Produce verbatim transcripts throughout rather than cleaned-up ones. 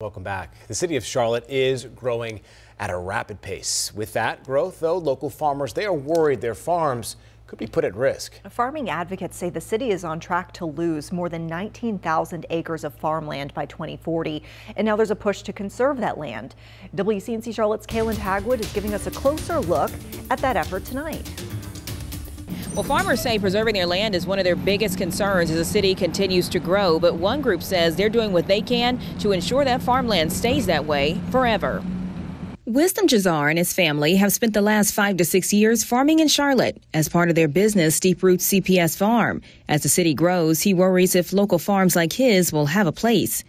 Welcome back. The city of Charlotte is growing at a rapid pace. With that growth, though, local farmers, they are worried their farms could be put at risk. Farming advocates say the city is on track to lose more than nineteen thousand acres of farmland by twenty forty, and now there's a push to conserve that land. W C N C Charlotte's Kaylin Hagwood is giving us a closer look at that effort tonight. Well, farmers say preserving their land is one of their biggest concerns as the city continues to grow, but one group says they're doing what they can to ensure that farmland stays that way forever. Wisdom Jzar and his family have spent the last five to six years farming in Charlotte as part of their business, Deep Roots C P S Farm. As the city grows, he worries if local farms like his will have a place.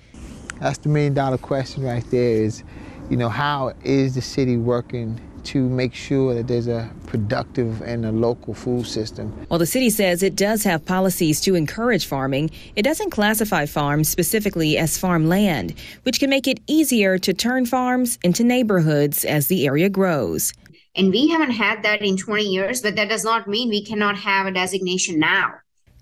That's the million dollar question right there is, you know, how is the city working to make sure that there's a productive and a local food system? While the city says it does have policies to encourage farming, it doesn't classify farms specifically as farmland, which can make it easier to turn farms into neighborhoods as the area grows. And we haven't had that in twenty years, but that does not mean we cannot have a designation now.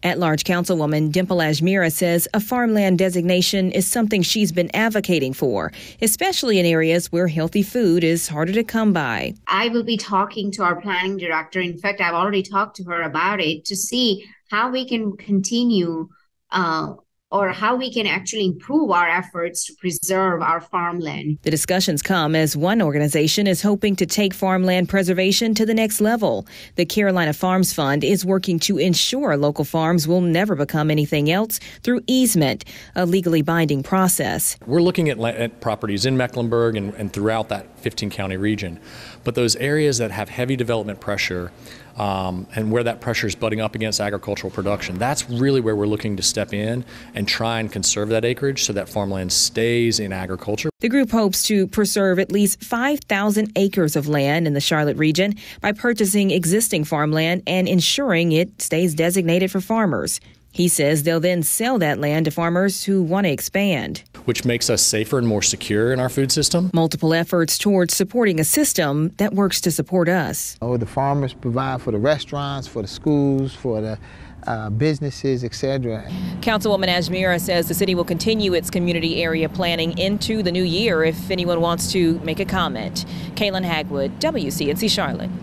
At-large Councilwoman Dimple Ajmira says a farmland designation is something she's been advocating for, especially in areas where healthy food is harder to come by. I will be talking to our planning director. In fact, I've already talked to her about it to see how we can continue uh, or how we can actually improve our efforts to preserve our farmland. The discussions come as one organization is hoping to take farmland preservation to the next level. The Carolina Farms Fund is working to ensure local farms will never become anything else through easement, a legally binding process. We're looking at, at properties in Mecklenburg and, and throughout that fifteen county region, but those areas that have heavy development pressure Um, and where that pressure is butting up against agricultural production, that's really where we're looking to step in and try and conserve that acreage so that farmland stays in agriculture. The group hopes to preserve at least five thousand acres of land in the Charlotte region by purchasing existing farmland and ensuring it stays designated for farmers. He says they'll then sell that land to farmers who want to expand, which makes us safer and more secure in our food system. Multiple efforts towards supporting a system that works to support us. Oh, the farmers provide for the restaurants, for the schools, for the uh, businesses, et cetera. Councilwoman Ajmira says the city will continue its community area planning into the new year if anyone wants to make a comment. Kaylin Hagwood, W C N C Charlotte.